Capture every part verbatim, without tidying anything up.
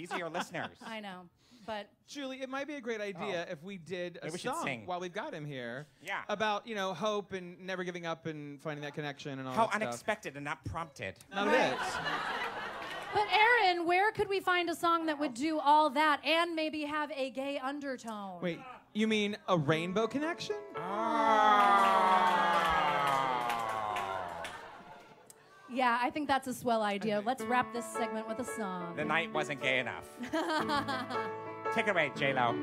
These are your listeners. I know, but Julie, it might be a great idea oh. if we did a Maybe song we while we've got him here. Yeah. About you know hope and never giving up and finding that connection and all How that stuff. How unexpected and not prompted. Not right. it. But Aaron, where could we find a song that would do all that and maybe have a gay undertone? Wait, you mean a Rainbow Connection? Oh. Yeah, I think that's a swell idea. Let's wrap this segment with a song. The night wasn't gay enough. Take it away, J-Lo.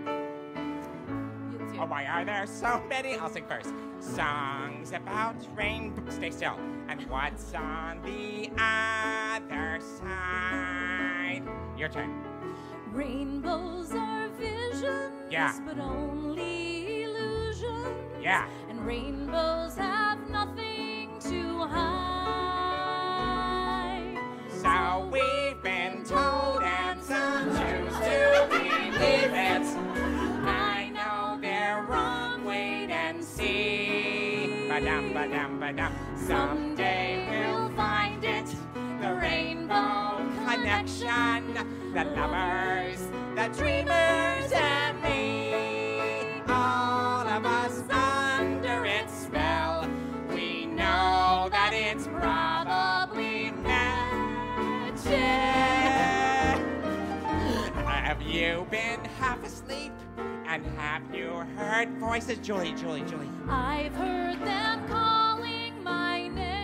Oh, why are there so many? I'll sing first. Songs about rainbows. Stay still. And what's on the other side? Your turn. Rainbows are visions, yeah. but only illusions. Yeah. And rainbows have nothing to hide. So we've been told, and some choose to believe it. I know they're wrong. Wait and see. Ba-dum, ba-dum, ba-dum. Someday we'll find it, the rainbow connection, the lovers, the dreamers, and me. All of us under its spell, we know that it's probably magic. Have you been half asleep? And have you heard voices? Julie, Julie, Julie. I've heard them call.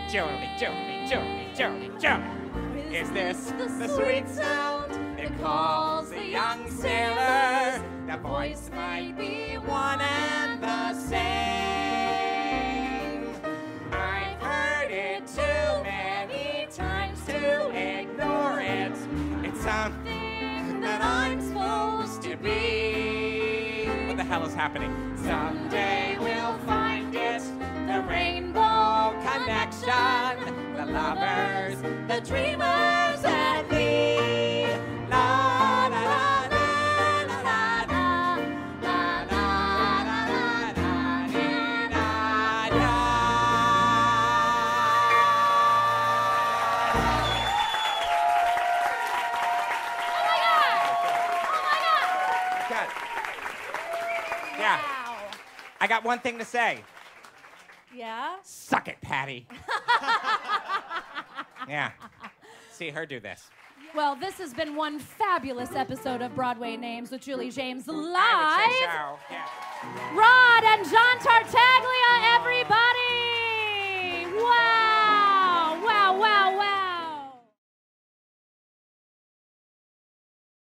Julie, Julie, Julie, Julie, Julie. Is this the sweet sound that calls the young sailor? The voice might be one and the same. I've heard it too many times to ignore it. It's something that I'm supposed to be. What the hell is happening? Someday we'll find it, the rainbow connection, the lovers, the dreamers, and me. La la la la la la la la la la la la la la. Yeah? Suck it, Patty. Yeah. See her do this. Well, this has been one fabulous episode of Broadway Names with Julie James Live. I would say so. Yeah. Rod and John Tartaglia, everybody.